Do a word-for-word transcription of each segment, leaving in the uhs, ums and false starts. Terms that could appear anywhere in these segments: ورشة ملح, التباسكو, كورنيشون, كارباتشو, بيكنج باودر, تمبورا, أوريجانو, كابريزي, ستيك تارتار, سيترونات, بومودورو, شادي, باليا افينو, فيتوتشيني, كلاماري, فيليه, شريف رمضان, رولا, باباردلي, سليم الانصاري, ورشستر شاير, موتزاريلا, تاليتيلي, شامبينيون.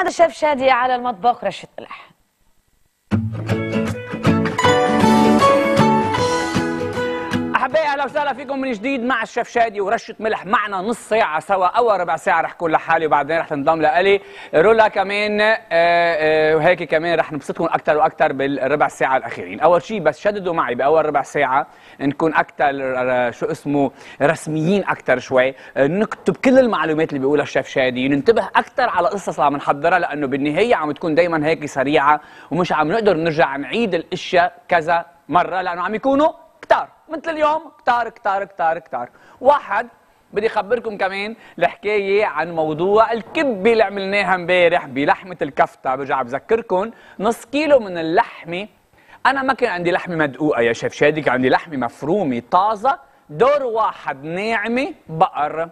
مع الشيف شادي على المطبخ رشة ملح. احبائي اهلا وسهلا فيكم من جديد مع الشيف شادي ورشه ملح. معنا نص ساعه سوا او ربع ساعه رح كون لحالي وبعدين رح تنضم لالي رولا كمان آآ آآ وهيك كمان رح نبسطكم اكثر واكثر بالربع ساعه الاخيرين. اول شيء بس شددوا معي باول ربع ساعه نكون اكثر شو اسمه رسميين اكثر شوي، نكتب كل المعلومات اللي بيقولها الشيف شادي، ننتبه اكثر على قصص اللي عم نحضرها لانه بالنهايه عم تكون دائما هيك سريعه ومش عم نقدر نرجع نعيد الاشياء كذا مره لانه عم يكونوا كتار مثل اليوم كتار كتار كتار كتار. واحد بدي اخبركم كمان الحكايه عن موضوع الكبه اللي عملناها امبارح بلحمه الكفته، برجع بذكركم نص كيلو من اللحمه، انا ما كان عندي لحمه مدقوقه يا شيف شادي، كان عندي لحمه مفرومه طازه دور واحد ناعمه بقر.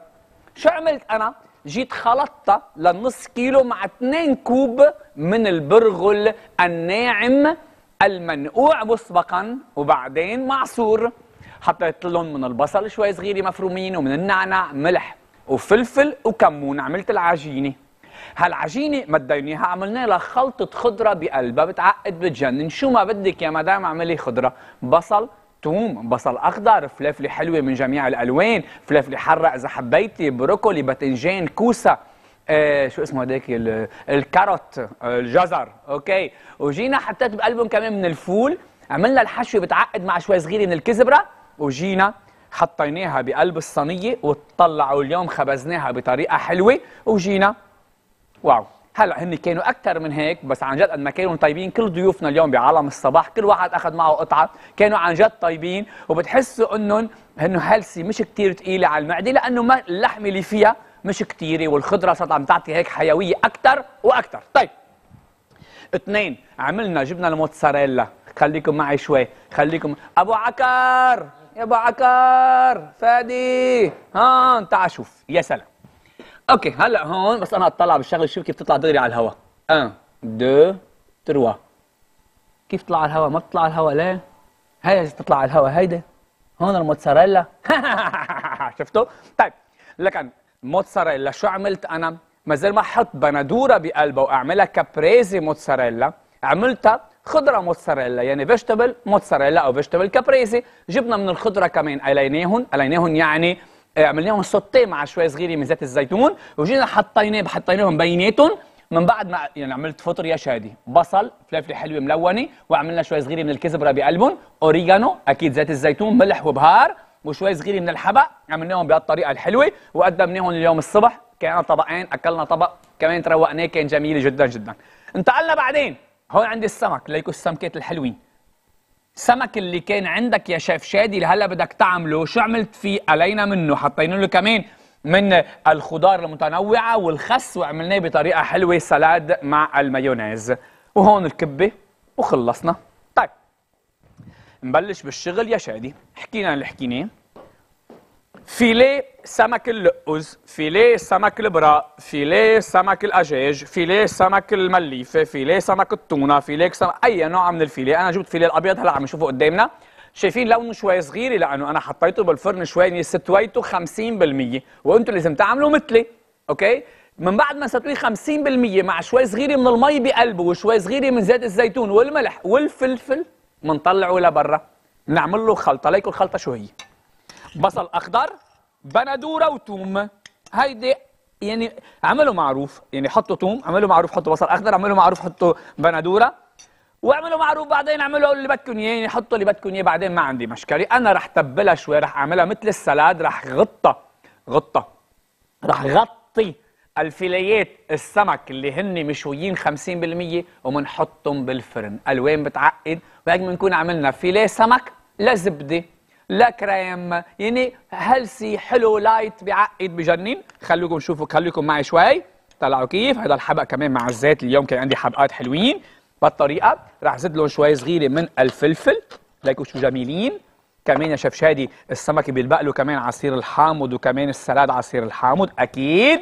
شو عملت انا؟ جيت خلطتها للنص كيلو مع اثنين كوب من البرغل الناعم المنقوع مسبقا وبعدين معصور، حطيت لهم من البصل شوي صغيره مفرومين ومن النعناع ملح وفلفل وكمون، عملت العجينه. هالعجينه مديناها عملنا لها خلطه خضره بقلبها بتعقد بتجنن، شو ما بدك يا مدام اعملي خضره، بصل، ثوم، بصل اخضر، فلافله حلوه من جميع الالوان، فلافله حره اذا حبيتي، بروكولي، باذنجان، كوسه، آه شو اسمه هذاك الكاروت، آه الجزر، اوكي، وجينا حطيت بقلبهم كمان من الفول، عملنا الحشوه بتعقد مع شوي صغيره من الكزبره، وجينا حطيناها بقلب الصينيه وطلعوا اليوم خبزناها بطريقه حلوه وجينا واو. هلا هن كانوا اكثر من هيك بس عن جد قد ما كانوا طيبين كل ضيوفنا اليوم بعالم الصباح، كل واحد اخذ معه قطعه، كانوا عن جد طيبين وبتحسوا انهم انه هلسي مش كثير ثقيله على المعده لانه اللحمه اللي فيها مش كتيرة والخضرة صارت عم تعطي هيك حيوية أكتر وأكتر. طيب اثنين عملنا جبنا الموتزاريلا، خليكم معي شوي، خليكم أبو عكار يا أبو عكار فادي ها تعال شوف. يا سلام أوكي. هلا هون بس أنا أطلع بالشغلة شوف كيف تطلع دغري على الهواء. أن دو تروا كيف تطلع على الهواء؟ ما بتطلع على الهواء ليه؟ هي تطلع على الهواء هيدي هون الموتزاريلا. شفتوا؟ طيب لكن موتزاريلا شو عملت انا؟ مازال ما احط بندوره بقلبها واعملها كابريزي موتزاريلا، عملتها خضره موتزاريلا يعني فيجيتابل موتزاريلا او فيجيتابل كابريزي، جبنا من الخضره كمان قليناهم، قليناهم يعني عملناهم سوتيه مع شوي صغيره من زيت الزيتون وجينا حطيناه حطيناهم بيناتهم. من بعد ما يعني عملت فطر يا شادي، بصل، فلافله حلوه ملونه، وعملنا شوي صغيره من الكزبره بقلبهم، اوريجانو، اكيد زيت الزيتون، ملح وبهار، وشوي صغيره من الحبق، عملناهم بهالطريقه الحلوه وقدمناهم اليوم الصبح، كان طبقين، اكلنا طبق، كمان تروقناه، كان جميل جدا جدا. انتقلنا بعدين، هون عندي السمك، ليكو السمكات الحلوين. السمك اللي كان عندك يا شيف شادي اللي هلا بدك تعمله، شو عملت فيه؟ قلينا منه، حطينا له كمان من الخضار المتنوعه والخس وعملناه بطريقه حلوه سلاد مع المايونيز، وهون الكبه وخلصنا. نبلش بالشغل يا شادي، حكينا اللي حكيناه. فيليه سمك اللقوز، فيليه سمك البراء، فيليه سمك الاجاج، فيليه سمك المليفه، فيليه سمك التونه، فيليه سمك اي نوع من الفيليه، انا جبت فيليه الابيض هلا عم نشوفه قدامنا، شايفين لونه شوي صغير لانه انا حطيته بالفرن شوي استويته خمسين بالمية، وانتم لازم تعملوا مثلي، اوكي؟ من بعد ما استوي خمسين بالمية مع شوي صغيره من المي بقلبه وشوي صغيره من زيت الزيتون والملح والفلفل منطلعه لبرا، نعمل له خلطه، ليكو الخلطه شو هي؟ بصل اخضر، بندوره وتوم، هيدي يعني عملوا معروف، يعني حطوا توم، عملوا معروف حطوا بصل اخضر، عملوا معروف حطوا بندوره، واعملوا معروف بعدين اعملوا اللي بدكم اياه، يعني حطوا اللي بدكم اياه بعدين ما عندي مشكله، انا رح تبلها شوي، رح اعملها مثل السلاد، رح غطى غطى رح غطي الفيليات السمك اللي هن مشويين خمسين بالمية ومنحطهم بالفرن، الوان بتعقد وهيك بنكون عملنا فيليه سمك لا زبده لا كريم، يعني هلسي حلو لايت بعقد بجنن. خلوكم نشوفوا، خليكم معي شوي، طلعوا كيف هذا الحبق كمان مع الزيت، اليوم كان عندي حبقات حلوين بالطريقه، رح زد لهم شوي صغيره من الفلفل، ليكوا شو جميلين. كمان يا شيف شادي السمك بيلبق له كمان عصير الحامض وكمان السلاد عصير الحامض اكيد،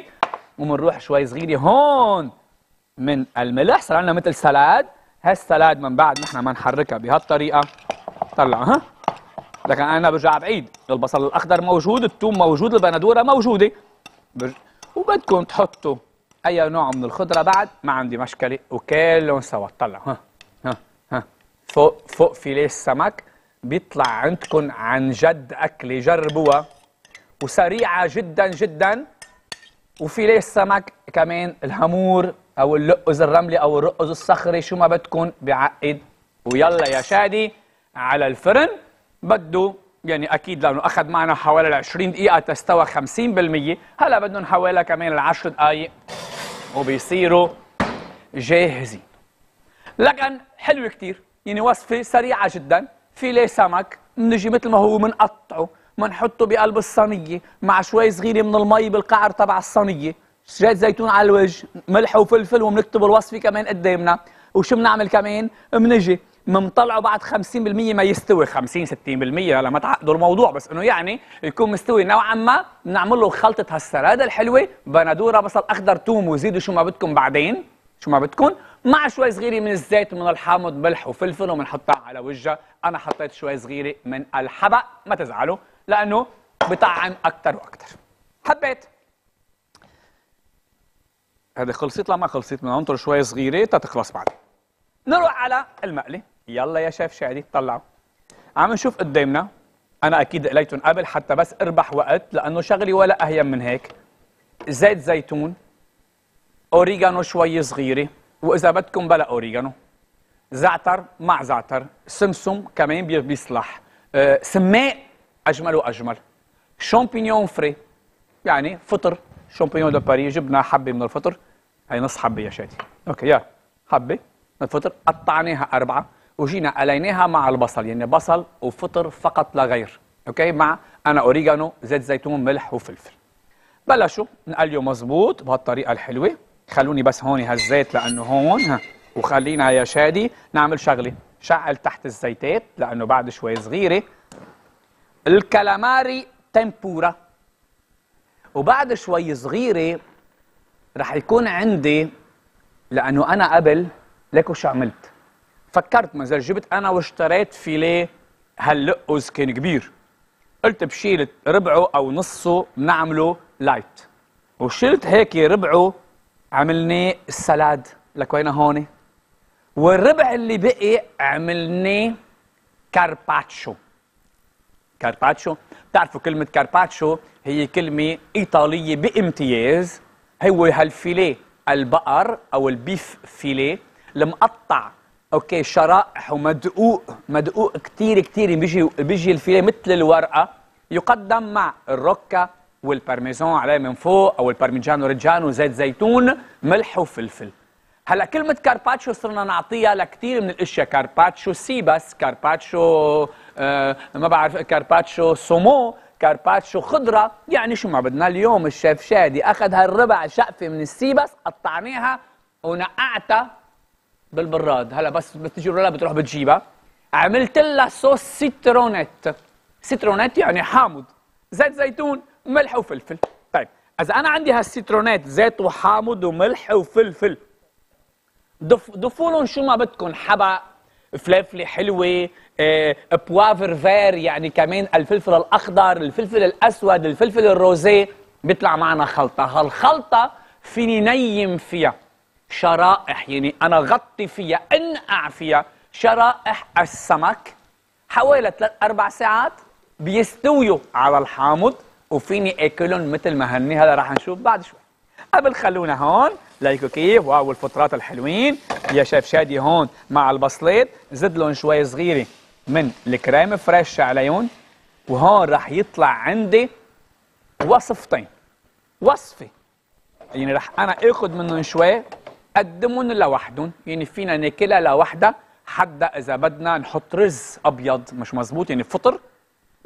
ومنروح شوي صغيره هون من الملح، صار لنا مثل سلاد، هالسلاد من بعد نحن ما نحركها بهالطريقه طلع ها، لكن انا برجع بعيد، البصل الاخضر موجود، الثوم موجود، البندوره موجوده، برج... وبدكم تحطوا اي نوع من الخضره بعد ما عندي مشكله. وكلهم سوا طلع ها ها ها فوق فوق فيليه السمك بيطلع عندكم عن جد اكله جربوها وسريعه جدا جدا. وفيليه السمك كمان الهامور او اللقز الرملي او الرقز الصخري شو ما بدكم بيعقد. ويلا يا شادي على الفرن، بده يعني اكيد لانه اخذ معنا حوالي عشرين دقيقه تستوى خمسين بالمية، هلا بدهم حوالي كمان عشر دقائق وبيصيروا جاهزين. لكن حلوه كثير، يعني وصفه سريعه جدا. فيليه سمك بنجي مثل ما هو بنقطعه بنحطه بقلب الصينيه مع شوي صغيره من المي بالقعر تبع الصينيه، شوية زيتون على الوجه، ملح وفلفل، وبنكتب الوصفه كمان قدامنا. وشو بنعمل كمان؟ بنجي منطلعه بعد خمسين بالمية ما يستوي، خمسين ستين بالمية هلا ما تعقدوا الموضوع، بس انه يعني يكون مستوي نوعا ما. بنعمل له خلطه هالسلاده الحلوه، بندوره، بصل اخضر، توم، وزيدوا شو ما بدكم بعدين شو ما بدكم، مع شوي صغيره من الزيت ومن الحامض، ملح وفلفل، وبنحطها على وجهها. انا حطيت شوي صغيره من الحبق، ما تزعلوا لانه بطعم اكثر واكثر. حبيت هذه خلصت، لما خلصت بدنا ننطر شوي صغيره تتخلص بعدين. نروح على المقلي. يلا يا شيف شادي طلعوا. عم نشوف قدامنا، انا اكيد قليتهم قبل حتى بس اربح وقت لانه شغلي ولا اهين من هيك. زيت زيتون، اوريجانو شوي صغيره، واذا بدكم بلا اوريجانو، زعتر مع زعتر، سمسم كمان بيصلح، أه سماء اجمل واجمل، شامبينيون فري يعني فطر، شامبينيون دو باريس، جبنا حبه من الفطر، هي نص حبه يا شادي، اوكي يا حبه من الفطر قطعناها اربعه وجينا قليناها مع البصل، يعني بصل وفطر فقط لا غير، اوكي، مع انا اوريجانو، زيت زيتون، ملح وفلفل. بلشوا نقليوا مزبوط بهالطريقه الحلوه. خلوني بس هون هالزيت لانه هون ها. وخلينا يا شادي نعمل شغله، شعل تحت الزيتات لانه بعد شوي صغيره الكلاماري تمبورا، وبعد شوي صغيره رح يكون عندي لانه انا قبل ليكو شو عملت، فكرت مثلا جبت انا واشتريت فيليه هاللقز كان كبير، قلت بشيل ربعه او نصه بنعمله لايت، وشلت هيك ربعه عملناه السلاد لكوينا هون، والربع اللي بقي عملناه كارباتشو. كارباتشو، بتعرفوا كلمة كارباتشو هي كلمة إيطالية بامتياز، هو هالفيليه البقر أو البيف فيليه المقطع، أوكي، شرائح ومدقوق، مدقوق كتير كتير، بيجي بيجي الفيليه مثل الورقة، يقدم مع الروكا والبارميزان عليه من فوق أو البارميجانو ريجانو، زيت زيتون، ملح وفلفل. هلا كلمة كارباتشو صرنا نعطيها لكثير من الاشياء، كارباتشو سيبس، كارباتشو آه ما بعرف، كارباتشو سومو، كارباتشو خضرة، يعني شو ما بدنا. اليوم الشيف شادي اخذ هالربع شقفة من السيبس قطعناها ونقعتها بالبراد، هلا بس بتجي رولا بتروح بتجيبها، عملت لها صوص سيترونات، سيترونات يعني حامض، زيت زيتون، ملح وفلفل. طيب اذا انا عندي هالسيترونات، زيت وحامض وملح وفلفل، ضفوا لهم شو ما بدكم، حبق، فلافله حلوه، إيه، بوافر فير يعني كمان الفلفل الاخضر، الفلفل الاسود، الفلفل الروزيه، بيطلع معنا خلطه. هالخلطه فيني نيم فيها شرائح، يعني انا غطي فيها، انقع فيها شرائح السمك حوالي ثلاث اربع ساعات، بيستويوا على الحامض وفيني اكلهم مثل ما هني. هلا رح نشوف بعد شوي، قبل خلونا هون ليكو كيف. واو الفطرات الحلوين يا شيف شادي هون مع البصلات، زد لهم شوي صغيره من الكريم فريش عليهم، وهون رح يطلع عندي وصفتين. وصفه يعني رح انا اخذ منهم شوي قدمهم لوحدهم، يعني فينا ناكلها لوحدها، حتى اذا بدنا نحط رز ابيض مش مزبوط، يعني فطر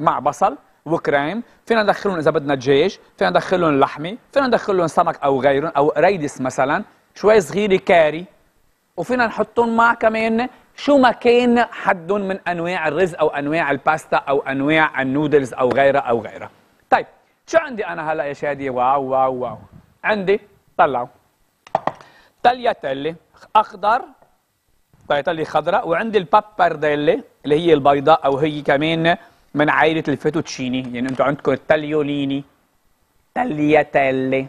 مع بصل وكريم، فينا ندخلهم اذا بدنا دجاج، فينا ندخلهم لحمه، فينا ندخلهم سمك او غيرهم او قريدس مثلا، شوي صغيره كاري، وفينا نحطهم مع كمان شو ما كان حد من انواع الرز او انواع الباستا او انواع النودلز او غيرها او غيرها. طيب شو عندي انا هلا يا شادي؟ واو واو واو، عندي طلعوا تاليتيلي اخضر، تاليتيلي خضراء، وعندي الباباردلي اللي هي البيضاء او هي كمان من عائلة الفيتوتشيني، يعني انتم عندكم التاليوليني، تالياتيلي،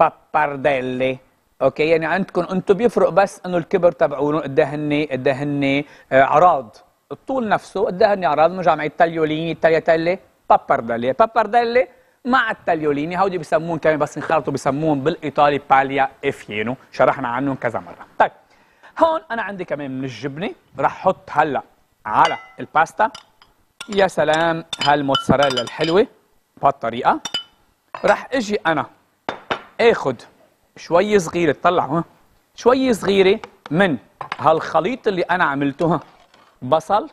بابارديلي، اوكي، يعني عندكم انتم بيفرق بس انه الكبر تبعونه قد ايه هن قد ايه هن اعراض، الطول نفسه قد ايه هن اعراض. بنرجع مع التاليوليني، التاليتيلي، باباردلي، باباردلي مع التاليوليني، هودي بسمون كمان بس انخلطوا بسمون بالايطالي باليا افينو، شرحنا عنهم كذا مره. طيب هون انا عندي كمان من الجبنه، رح احط هلا على الباستا، يا سلام هالموتزاريلا الحلوه. بهالطريقه رح اجي انا اخذ شوي صغيره، طلعوا شوي صغيره من هالخليط اللي انا عملته، بصل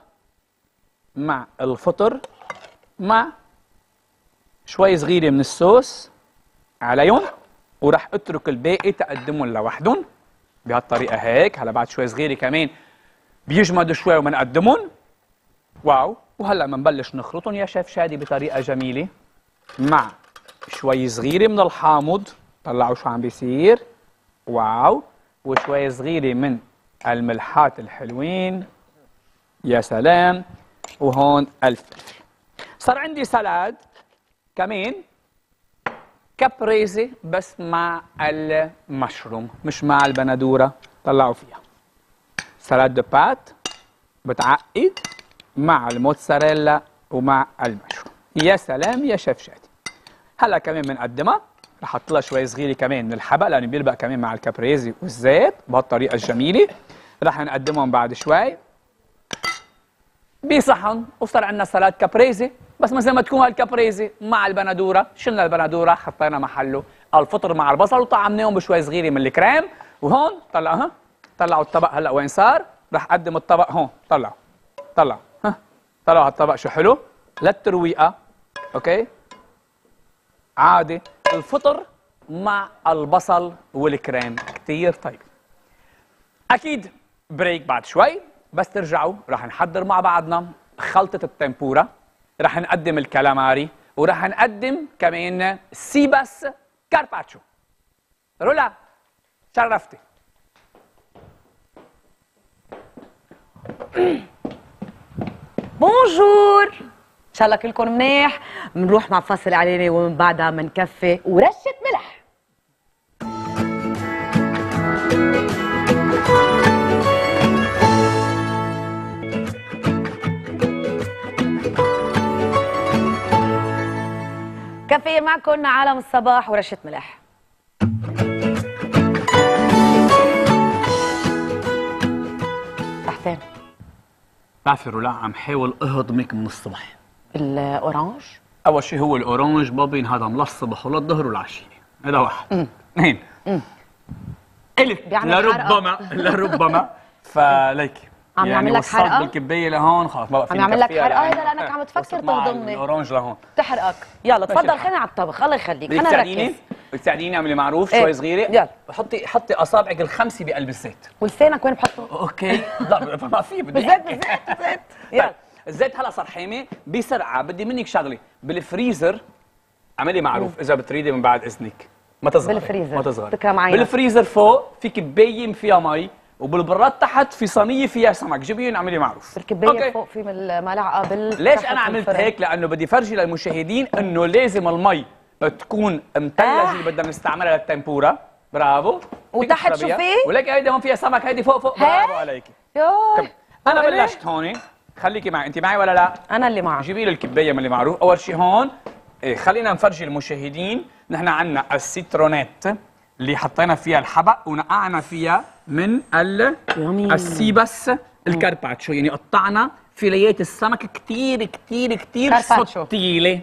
مع الفطر مع شوي صغيره من الصوص عليهم، وراح اترك الباقي تقدمهم لوحدهم بهالطريقه هيك. هلا بعد شوي صغيره كمان بيجمدوا شوي ومنقدمهم، واو. وهلا منبلش نخلطهم يا شيف شادي بطريقه جميله مع شوي صغيره من الحامض، طلعوا شو عم بيصير، واو، وشوي صغيره من الملحات الحلوين، يا سلام، وهون الفلفل. صار عندي سلاد كمان كابريزي بس مع المشروم مش مع البندوره، طلعوا فيها سلاد دو بات بتعقد مع الموتزاريلا ومع المشروم، يا سلام يا شيف شادي. هلا كمان بنقدمها، رح احط لها شوي صغيره كمان من الحبق لانه بيلبق كمان مع الكابريزي والزيت بهالطريقه الجميله. رح نقدمهم بعد شوي بصحن، وصار عندنا سلاد كابريزي، بس مثل ما تكون هالكابريزي مع البندوره، شلنا البندوره حطينا محله، الفطر مع البصل وطعمناهم بشوي صغيره من الكريم. وهون طلعها، طلعوا الطبق هلا وين صار، رح اقدم الطبق هون، طلعوا طلعوا ها طلعوا هالطبق شو حلو للترويقه، اوكي؟ عادي الفطر مع البصل والكريم، كتير طيب. اكيد بريك بعد شوي، بس ترجعوا رح نحضر مع بعضنا خلطة التمبورا، رح نقدم الكلاماري، ورح نقدم كمان سيبس كارباتشو. رولا شرفتي. بونجور، إن شاء الله كلكم منيح. بنروح مع فاصل اعلاني ومن بعدها بنكفي ورشة ملح. كافية معكم عالم الصباح ورشة ملح. تحتين. بعرفي رولا عم حاول اهضمك من الصبح. الاورانج اول شيء هو الاورانج ما بينهضم لا الصبح ولا الظهر ولا العشيه، هذا واحد. اثنين الف لربما لربما فليكي عم يعني نعمل لك حرقه بالكبايه لهون، خلص ما بقى في عم نعمل لك حرقه هذا لانك عم تفكر تهضمني الاورانج لهون تحرقك. يلا تفضل خلينا على الطبخ، الله يخليك خلينا نركز. بتساعديني اعملي معروف شوي إيه؟ صغيره، يلا حطي حطي اصابعك الخمسه بقلب الزيت. ولسانك وين بحطه؟ اوكي لا ما في بدي بالزيت بالزيت يلا الزيت هلا صار حامي بسرعه. بدي منك شغله، بالفريزر اعملي معروف اذا بتريدي من بعد اذنك ما تصغري بالفريزر ما تصغري تكرم عينك. بالفريزر فوق في كبايه فيها مي، وبالبراد تحت في صينيه فيها سمك، جيبيهم اعملي معروف. بالكبايه فوق في ملعقه بال ليش انا عملت هيك؟ لانه بدي فرجي للمشاهدين انه لازم المي تكون مثلجه اللي بدنا نستعملها للتمبورا. برافو. وتحت شو في؟ ولك هيدي هون فيها سمك، هيدي فوق فوق. برافو عليكي. يوه انا بلشت هون، خليكي معي، انت معي ولا لا؟ انا اللي معك. جيبي لي الكبايه من اللي معروف. اول شيء هون إيه خلينا نفرجي المشاهدين، نحن عندنا السيترونات اللي حطينا فيها الحبق ونقعنا فيها من ال السيبس الكارباتشو، يعني قطعنا فيليات السمك كثير كثير كثير سطيله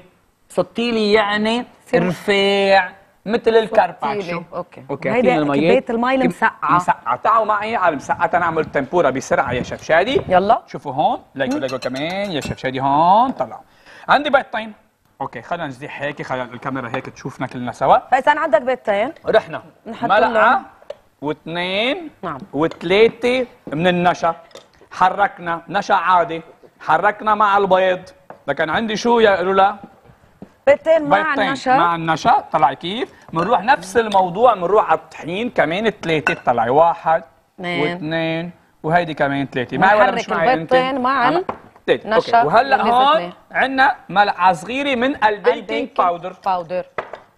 سطيله، يعني رفيع مثل الكارباتشو. اوكي اوكي هيدي كبايه المي المسقعه مسقعه. تعالوا معي على المسقعه تنعمل تمبورا بسرعه يا شيف شادي. يلا شوفوا هون، ليكوا ليكوا كمان يا شيف شادي. هون طلعوا عندي بيضتين. اوكي خلينا نزيح هيك، خلينا الكاميرا هيك تشوفنا كلنا سوا. فاذا عندك بيضتين رحنا ملعقه واثنين نعم وثلاثه من النشا، حركنا نشا عادي، حركنا مع البيض. لكن عندي شو يا رولا؟ بيضتين مع النشا مع النشا. طلعي كيف؟ بنروح نفس الموضوع، بنروح على الطحين كمان ثلاثه. طلعي واحد واثنين وهيدي كمان ثلاثه. معي ولا مش معي؟ البيضتين مع النشا. وهلا هون عندنا ملعقه صغيره من البيكنج باودر. باودر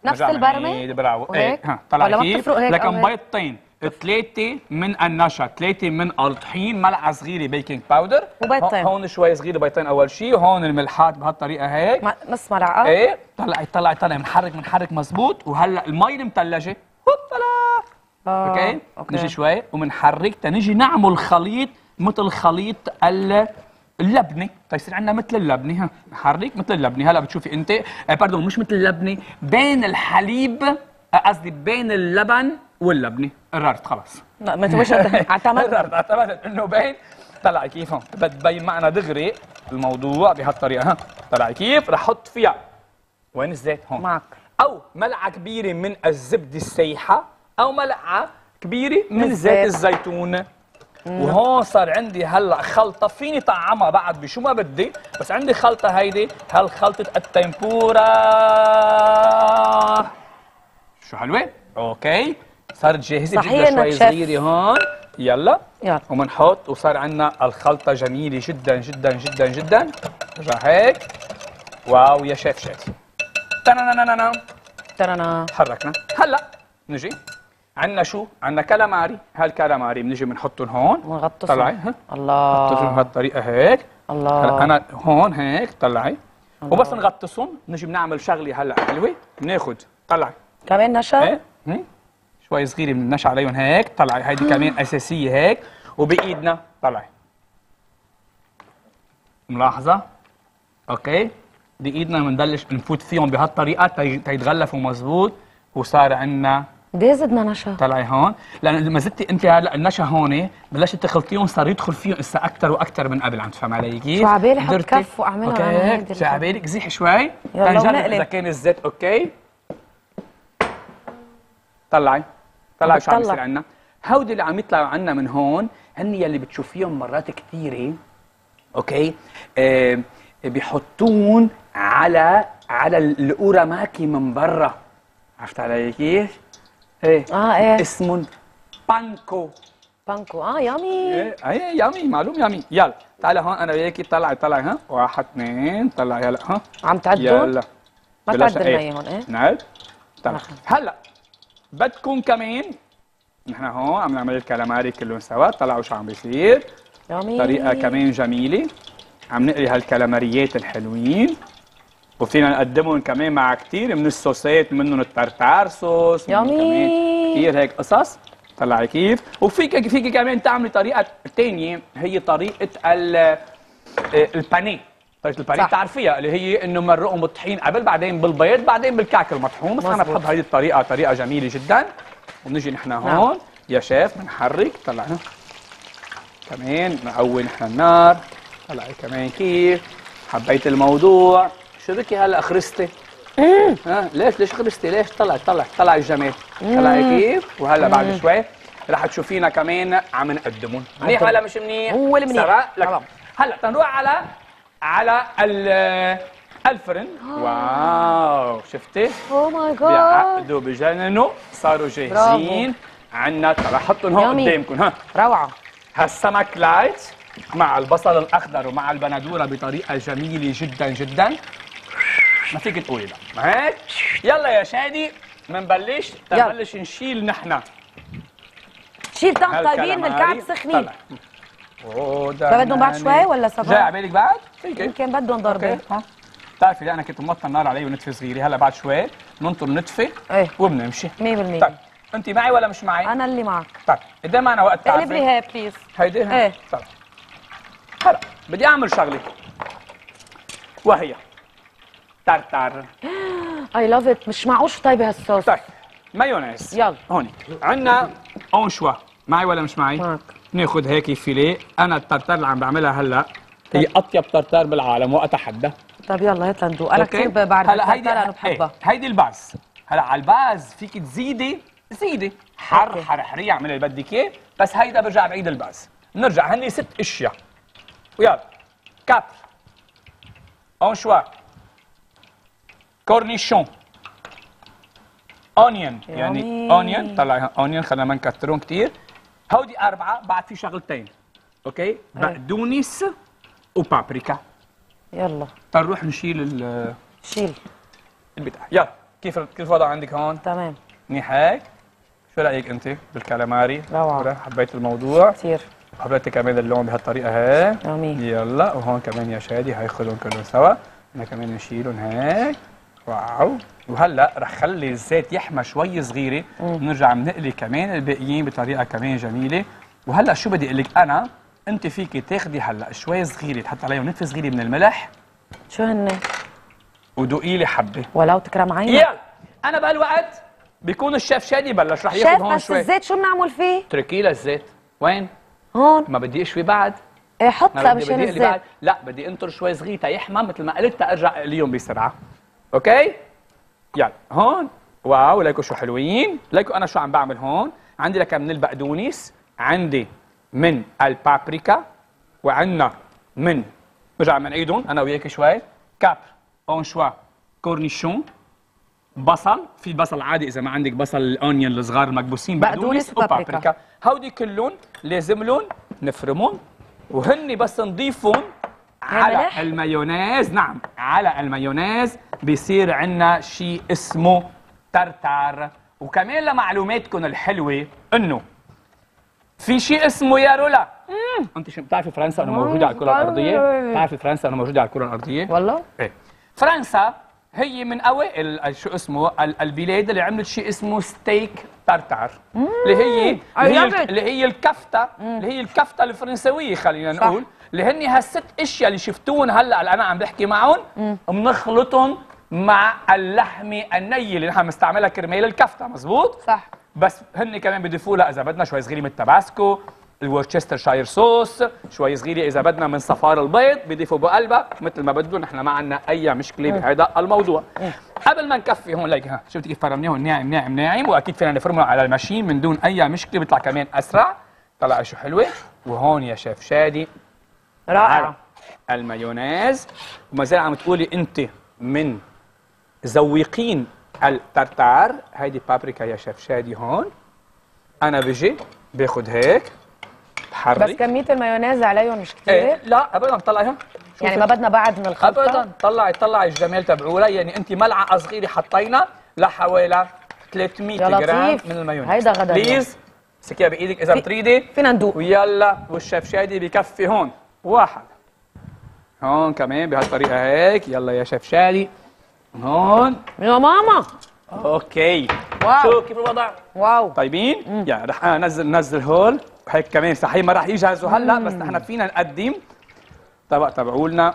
نفس البرمه برافو. ايه طلع كيف لكن بيضتين ثلاثة من النشا، ثلاثة من الطحين، ملعقة صغيرة بيكنج باودر، وبيضتين هون شوي صغيرة بيضتين أول شيء، هون الملحات بهالطريقة هيك نص ملعقة. ايه طلعي طلعي طلعي منحرك منحرك مزبوط، وهلا المي المثلجة هوبلا آه. اوكي نجي شوي ومنحرك تنجي نعمل خليط مثل خليط اللبنة تيصير عندنا مثل اللبنة. ها نحرك مثل اللبنة. هلا بتشوفي أنت آه باردون مش مثل اللبنة، بين الحليب قصدي آه بين اللبن واللبنه. قررت خلص ما توش اعتمدت اعتمدت انه بين. طلع كيف هون بتبين معنا دغري الموضوع بهالطريقه. ها طلع كيف رح احط فيها وين الزيت هون معك، او ملعقه كبيره من الزبده السايحه او ملعقه كبيره من, من زيت الزيتون. وهون صار عندي هلا خلطه فيني طعمها بعد بشو ما بدي، بس عندي خلطه هيدي هالخلطه التمبورا. شو حلوه. اوكي صارت جاهزه، بدنا شوي صغيره هون. يلا يلا ومنحط وصار عندنا الخلطه جميله جدا جدا جدا جدا. رجع هيك واو يا شيف شادي. تنانانانا تنانا حركنا. هلا نجي عندنا شو؟ عندنا كلاماري. هالكلاماري بنجي بنحطهم هون ونغطسهم. طلعي الله بنحطهم بهالطريقه هيك. الله هلا انا هون هيك طلعي الله. وبس نغطسهم نجي بنعمل شغله هلا حلوه، بناخذ طلعي كمان نشا ايه شوي صغيره من النشا عليهم هيك. طلعي هيدي كمان اساسيه هيك وبايدنا. طلعي ملاحظه اوكي بايدنا بنبلش بنفوت فيهم بهالطريقه تيتغلفوا مزبوط. وصار عندنا ليه زدنا نشا؟ طلعي هون لان لما زدتي انت هلا النشا هون بلشتي تخلطيهم صار يدخل فيهم لسه اكثر واكثر من قبل. عم تفهم علي كيف؟ شو عبالي احط كف واعملها على هيك؟ شو عبالك زيح شوي تنجرب اذا كان الزيت اوكي. طلعي طلعي شو عم يصير عندنا. هودي اللي عم يطلعوا عنا من هون هن يلي بتشوفيهم مرات كثيره اوكي آه بحطون على على الاوراماكي من برا. عرفت علي كيف؟ ايه اه ايه اسمهم بانكو. بانكو اه يامي ايه ايه يامي معلوم يامي. يلا تعالي هون انا وياكي. طلعي طلعي ها واحد اثنين طلعي. هلا ها عم تعدوا يلا ما تعدلنا اياهم ايه نعد طلع. هلا بدكم كمان نحن هون عم نعمل الكلاماري كلهم سوا. طلعوا شو عم بيصير. طريقه كمان جميله عم نقلي هالكلاماريات الحلوين وفينا نقدمهم كمان مع كثير من الصوصات، منهم التارتار صوص كمان كثير هيك قصص. طلعي كيف. وفيك فيكي كمان تعملي طريقه ثانيه هي طريقه البانيه. طريقه البانيه بتعرفيها اللي هي انه مرقهم الطحين قبل بعدين بالبيض بعدين بالكعك المطحون. بس انا بحب هيدي الطريقه طريقه جميله جدا. وبنجي نحن هون نعم. يا شيف بنحرك. طلعنا كمان نقوي نحن النار. طلعي كمان كيف حبيت الموضوع. شو بكي هلا خرستي؟ ها ليش ليش خرستي ليش؟ طلعي طلعي طلعي الجمال. طلعي كيف. وهلا بعد شوي رح تشوفينا كمان عم نقدمهم منيح ولا مش منيح؟ هو المنيح. هلا تنروح على على الفرن. واو شفتي؟ اوه ماي جاد بيعقدوا بجننوا صاروا جاهزين عندنا. طلع حطهم هون قدامكم. ها روعه هالسمك لايت مع البصل الاخضر ومع البندوره بطريقه جميله جدا جدا. ما فيك تقولي لا ما هيك؟ يلا يا شادي منبلش تنبلش نشيل نحن شيل طن طيبين من الكعب سخنين. اوه ده بدهم بعد شوي ولا صباح؟ جاي عبالك بعد؟ يمكن بدهم ضربه. بتعرفي لأ انا كنت موطي النار عليه ونتفه صغيره. هلا بعد شوي بننطر نتفه ايه وبنمشي مية بالمية. طيب انت معي ولا مش معي؟ انا اللي معك. طيب قد ايه معنا وقت تعرفي؟ اقلب لي هي بليز هيدي هي. ايه طيب هلا بدي اعمل شغله وهي تارتار. اي لاف ات مش معقول شو طيبه هالصوص. طيب مايونيز يلا هون عندنا اونشوا. معي ولا مش معي؟ معك. ناخذ هيك فيليه. انا التارتار اللي عم بعملها هلا هي اطيب تارتار بالعالم واتحدى. طيب يلا هات لندوق. انا كثير بعرف التارتار انا بحبها. هيدي الباز. هلا على الباز فيك تزيدي زيدي حر حر حريه اعملي اللي بدك اياه. بس هيدا برجع بعيد الباز. بنرجع هني ست اشياء ويلا كابر انشوا كورنيشون اونيون يعني اونيون. طلعي اونيون خلينا ما نكترهم كثير. هودي اربعه. بعد في شغلتين اوكي بقدونس وبابريكا. يلا تنروح نشيل ال شيل البتاع. يلا كيف كيف الوضع عندك هون؟ تمام منيح. شو رايك انت بالكلاماري؟ روعه، حبيت الموضوع كثير، حبيتي كمان اللون بهالطريقه هاي. امين. يلا وهون كمان يا شادي هاي خذهم كلهم سوا، انا كمان نشيلهم هيك. واو. وهلا رح خلي الزيت يحمى شوي صغيره، بنرجع بنقلي كمان الباقيين بطريقه كمان جميله. وهلا شو بدي اقول لك انا، انت فيكي تاخذي هلا شوي صغيره تحط عليهم نتفه صغيره من الملح. شو هن؟ ودوقي لي حبه ولو تكرم عينك. يلا انا بهالوقت بيكون الشيف شادي بلش رح ياخذ هون شوي. شيف الزيت شو بنعمل فيه؟ اتركي له الزيت. وين؟ هون. ما بدي اشوي بعد. ايه حطها مشان الزيت بعد. لا بدي انطر شوي صغير تيحمى مثل ما قلت، ارجع اقليهم بسرعه. اوكي؟ يلا هون. واو ليكو شو حلوين. ليكو انا شو عم بعمل هون؟ عندي لك من البقدونس، عندي من البابريكا، وعندنا من برجع بنعيدهم انا وياك شوي، كاب اونشوا كورنيشون، بصل، في بصل عادي اذا ما عندك بصل الاونيون الصغار المكبوسين، بقدونس وبابريكا. هودي كلهم لازم لهم نفرمهم، وهن بس نضيفهم على المايونيز. نعم على المايونيز بيصير عندنا شيء اسمه تارتار. وكمان لمعلوماتكم الحلوه انه في شيء اسمه يا رولا. مم. انت شو بتعرفي فرنسا انه موجوده على الكره الارضيه؟ بتعرفي فرنسا انه موجوده على الكره الارضيه؟ والله؟ ايه. فرنسا هي من اوائل شو اسمه البلاد اللي عملت شيء اسمه ستيك تارتار، اللي هي اللي هي, اللي هي الكفته، اللي هي الكفته الفرنسويه خلينا نقول، اللي هن هالست اشياء اللي شفتوهم هلا اللي انا عم بحكي معهم، بنخلطهم مع اللحمه النيه اللي نحن بنستعملها كرمال الكفته، مزبوط؟ صح. بس هن كمان بيضيفوا لها اذا بدنا شوي صغيره من التباسكو، الورشستر شاير صوص، شوي صغيره اذا بدنا من صفار البيض، بيضيفوا بقلبها مثل ما بدهم، نحن ما عندنا اي مشكله بهذا الموضوع. قبل ما نكفي هون ليك، ها شفتي كيف فرمناهم ناعم ناعم ناعم، واكيد فينا نفرمهم على الماشين من دون اي مشكله، بيطلع كمان اسرع. طلع شو حلوه. وهون يا شيف شادي رائع المايونيز. وما زال عم تقولي انت من ذويقين الترتار. هيدي بابريكا يا شيف شادي هون، انا بجي باخذ هيك بحرك. بس كميه المايونيز عليهم مش كتير. إيه؟ لا ابدا طلعيها يعني ما بدنا بعد من الخلطه ابدا. طلعي طلعي الجمال تبعولها، يعني انت ملعقه صغيره حطينا لحوالي ثلاثمية جرام من المايونيز. هيدا غدا بليز سكيها بايدك اذا بتريدي، فينا ندوق. ويلا والشيف شادي بكفي هون واحد، هون كمان بهالطريقه هيك. يلا يا شيف شادي هون يا ماما. اوكي واو. شو كيف الوضع؟ واو طيبين؟ مم. يعني رح انزل نزل هول هيك كمان، صحيح ما رح يجهزوا هلا، بس نحن فينا نقدم طبق تبعولنا.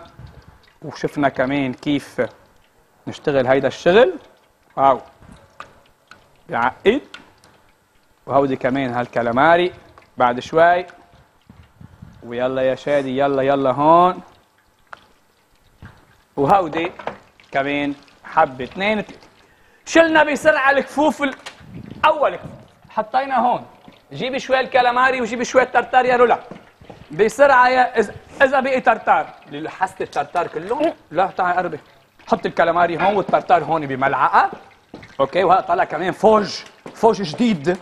وشفنا كمان كيف نشتغل هيدا الشغل. واو بيعقد. وهودي كمان هالكلاماري بعد شوي. ويلا يا شادي يلا يلا هون. وهودي كمان حبه اثنين. شلنا بسرعه الكفوف الاول، حطينا هون. جيبي شوي الكلاماري وجيبي شوي الترتار يا رولا بسرعه. يا اذا اذا بقي ترتار اللي حست الترتار كلهم. لا تعالي قربي، حط الكلاماري هون والترتار هون بملعقه. اوكي. وهلا طلع كمان فوج فوج جديد.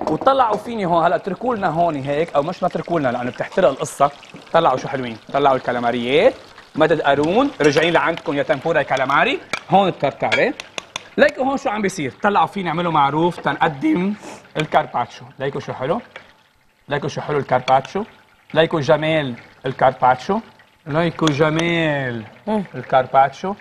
وطلعوا فيني هون هلا، اتركوا لنا هون هيك، او مش ما اتركوا لنا لانه بتحترق القصه. طلعوا شو حلوين، طلعوا الكلاماريات مدد قارون. رجعين لعندكم يا تمبورا كلاماري. هون الترتاري ليكو هون شو عم بيصير. طلعوا فينا نعملوا معروف تنقدم الكارباتشو. ليكو شو حلو، ليكو شو حلو الكارباتشو، ليكو جمال الكارباتشو، ليكو جمال الكارباتشو،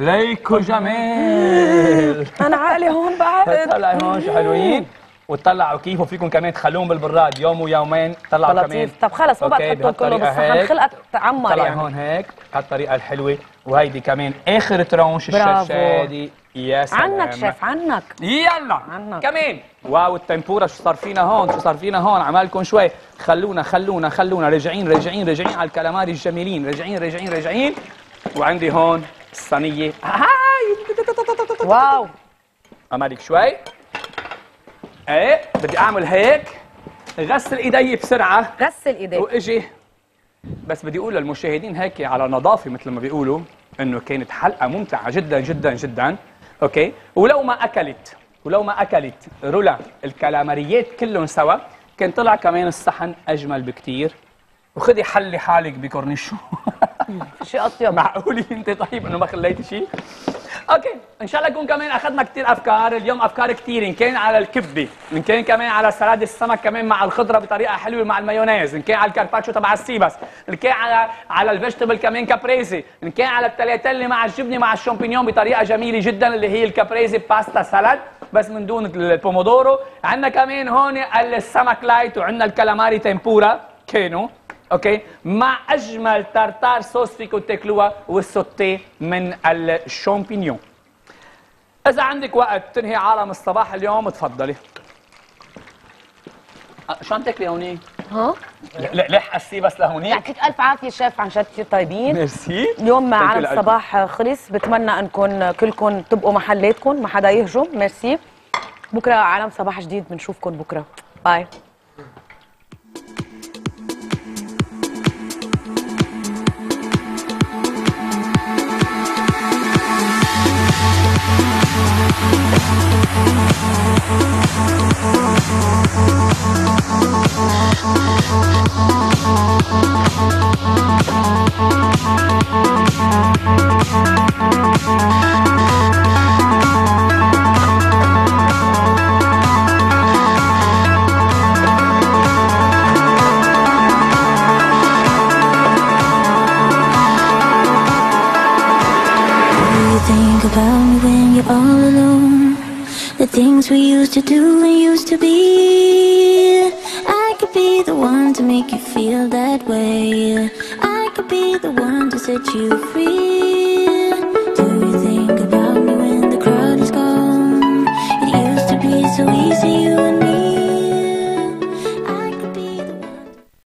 ليكو جمال. انا عقلي هون بعد. طلعوا هون شو حلوين. وطلعوا كيف. وفيكم كمان تخلوهم بالبراد يوم ويومين. طلعوا كمان. طب خلص ما بقى تحطهم كلهم بالصحن، خلقك تعمر يعني. طلعوا هون هيك هالطريقه الحلوه. وهيدي كمان اخر ترونش الششادي. يا سلام عنك شيف عنك. يلا عنك كمان. واو التمبورا شو صار فينا هون، شو صار فينا هون. عمالكم شوي خلونا خلونا خلونا راجعين راجعين راجعين على الكلاماري الجميلين. راجعين راجعين راجعين. وعندي هون الصينيه. هاي واو. امالك شوي. ايه بدي اعمل هيك. غسل ايدي بسرعه، غسل ايديك واجي. بس بدي اقول للمشاهدين هيك على نظافه مثل ما بيقولوا انه كانت حلقه ممتعه جدا جدا جدا. اوكي. ولو ما اكلت ولو ما اكلت رولا الكلاماريات كلهم سوا، كان طلع كمان الصحن اجمل بكثير. وخدي حلي حالك بكورنيشو. شيء اطيب. معقوله انت طيب انه ما خليتي شيء؟ اوكي، ان شاء الله يكون كمان اخذنا كثير افكار اليوم، افكار كثير، ان كان على الكبه، ان كان كمان على سلاد السمك كمان مع الخضره بطريقه حلوه مع المايونيز، ان كان على الكارباتشو تبع السيبس، ان كان على على الفيجيتابل كمان كابريزي، ان كان على التاليتيلي مع الجبنه مع الشامبينيون بطريقه جميله جدا اللي هي الكابريزي باستا سلاد بس من دون البومودورو. عندنا كمان هون السمك لايت، وعندنا الكلاماري تمبورا كانو اوكي مع اجمل تارتار صوص فيكم تاكلوها والسوتيه من الشامبينيون. اذا عندك وقت تنهي عالم الصباح اليوم تفضلي. شو عم تاكلي هونيك؟ ها؟ ليه حسيه بس لهونيك؟ يعطيك الف عافيه شيف، عن جد كثير طيبين. ميرسي. اليوم عالم الصباح خلص، بتمنى انكم كلكم تبقوا محلاتكم، ما حدا يهجم، ميرسي. بكره عالم صباح جديد، بنشوفكم بكره، باي. To do and used to be, I could be the one to make you feel that way. I could be the one to set you free. Do you think about me when the crowd is gone? It used to be so easy.